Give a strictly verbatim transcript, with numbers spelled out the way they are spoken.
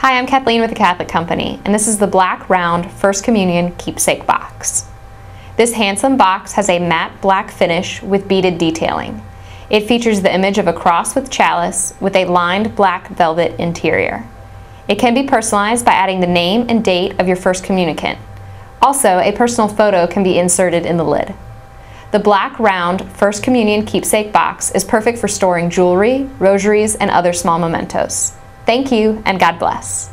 Hi, I'm Kathleen with The Catholic Company, and this is the black round First Communion keepsake box. This handsome box has a matte black finish with beaded detailing. It features the image of a cross with chalice with a lined black velvet interior. It can be personalized by adding the name and date of your first communicant. Also, a personal photo can be inserted in the lid. The black round First Communion keepsake box is perfect for storing jewelry, rosaries, and other small mementos. Thank you, and God bless.